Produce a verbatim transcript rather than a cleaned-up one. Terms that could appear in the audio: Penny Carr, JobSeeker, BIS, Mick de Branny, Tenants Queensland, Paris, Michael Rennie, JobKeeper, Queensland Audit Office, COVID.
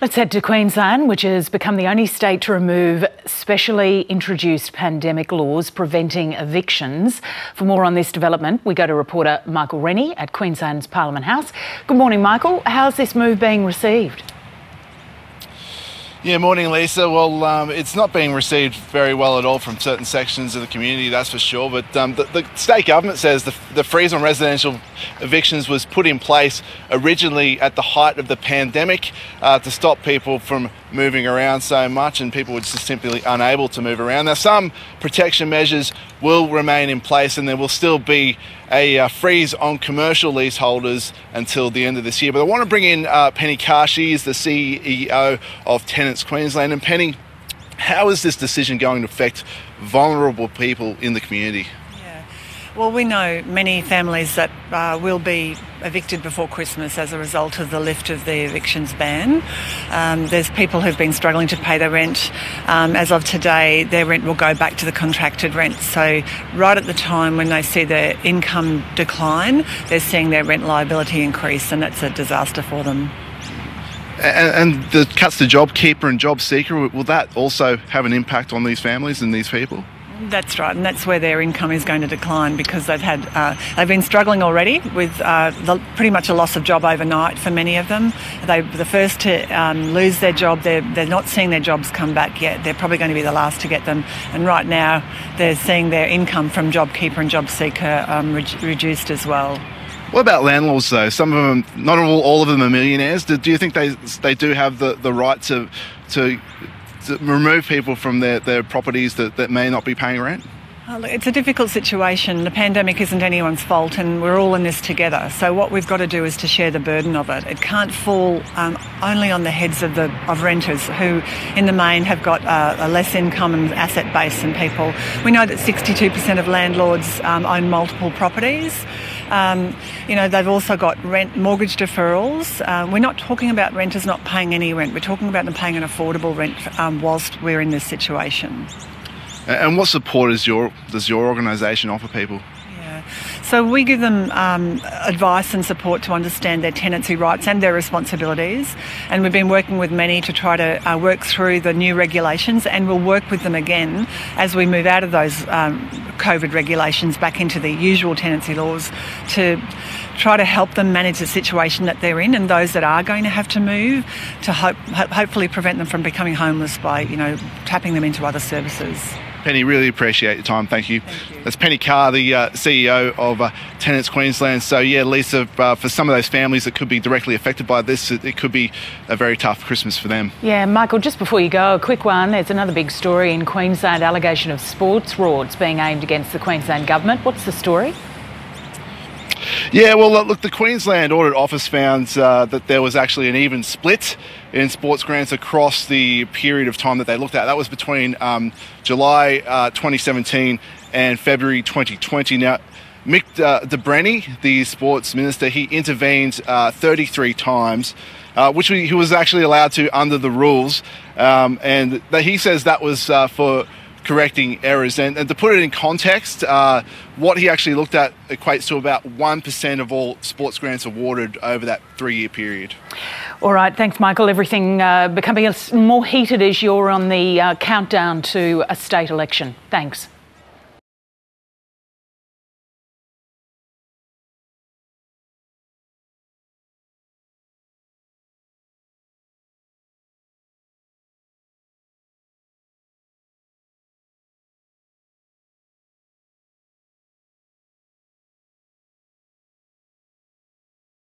Let's head to Queensland, which has become the only state to remove specially introduced pandemic laws preventing evictions. For more on this development, we go to reporter Michael Rennie at Queensland's Parliament House. Good morning, Michael. How's this move being received? Yeah, morning, Lisa. Well, um, it's not being received very well at all from certain sections of the community, that's for sure. But um, the, the state government says the, the freeze on residential evictions was put in place originally at the height of the pandemic uh, to stop people from moving around so much, and people were just simply unable to move around. Now, some protection measures will remain in place, and there will still be a uh, freeze on commercial leaseholders until the end of this year. But I want to bring in uh, Penny Carr. She is the C E O of Tenants Queensland. And Penny, how is this decision going to affect vulnerable people in the community? Yeah. Well, we know many families that uh, will be evicted before Christmas as a result of the lift of the evictions ban. Um, there's people who've been struggling to pay their rent. Um, as of today, their rent will go back to the contracted rent. So right at the time when they see their income decline, they're seeing their rent liability increase, and that's a disaster for them. And, and the cuts to JobKeeper and JobSeeker, will that also have an impact on these families and these people? That's right, and that's where their income is going to decline, because they've had uh, they've been struggling already with uh, the, pretty much a loss of job overnight for many of them. They the first to um, lose their job. They're they're not seeing their jobs come back yet. They're probably going to be the last to get them. And right now, they're seeing their income from JobKeeper and JobSeeker um, re reduced as well. What about landlords, though? Some of them, not all, all of them, are millionaires. Do, do you think they they do have the the right to to To remove people from their, their properties that, that may not be paying rent? It's a difficult situation. The pandemic isn't anyone's fault, and we're all in this together. So what we've got to do is to share the burden of it. It can't fall um, only on the heads of the of renters, who in the main have got uh, a less income and asset base than people. We know that sixty-two percent of landlords um, own multiple properties. Um, you know, they've also got rent mortgage deferrals. Uh, we're not talking about renters not paying any rent. We're talking about them paying an affordable rent um, whilst we're in this situation. And what support is your, does your organisation offer people? Yeah. So we give them um, advice and support to understand their tenancy rights and their responsibilities. And we've been working with many to try to uh, work through the new regulations, and we'll work with them again as we move out of those um, COVID regulations back into the usual tenancy laws, to try to help them manage the situation that they're in, and those that are going to have to move, to hope, ho hopefully prevent them from becoming homeless by, you know, tapping them into other services. Penny, really appreciate your time. Thank you. Thank you. That's Penny Carr, the uh, C E O of uh, Tenants Queensland. So, yeah, Lisa, uh, for some of those families that could be directly affected by this, it, it could be a very tough Christmas for them. Yeah, Michael, just before you go, a quick one. There's another big story in Queensland, allegation of sports frauds being aimed against the Queensland government. What's the story? Yeah, well, look, the Queensland Audit Office found uh, that there was actually an even split in sports grants across the period of time that they looked at. That was between um, July uh, twenty seventeen and February twenty twenty. Now, Mick uh, de Branny, the sports minister, he intervened uh, thirty-three times, uh, which he was actually allowed to under the rules. Um, and that he says that was uh, for correcting errors. And, and to put it in context, uh, what he actually looked at equates to about one percent of all sports grants awarded over that three-year period. All right, thanks, Michael. Everything uh, becoming more heated as you're on the uh, countdown to a state election. Thanks.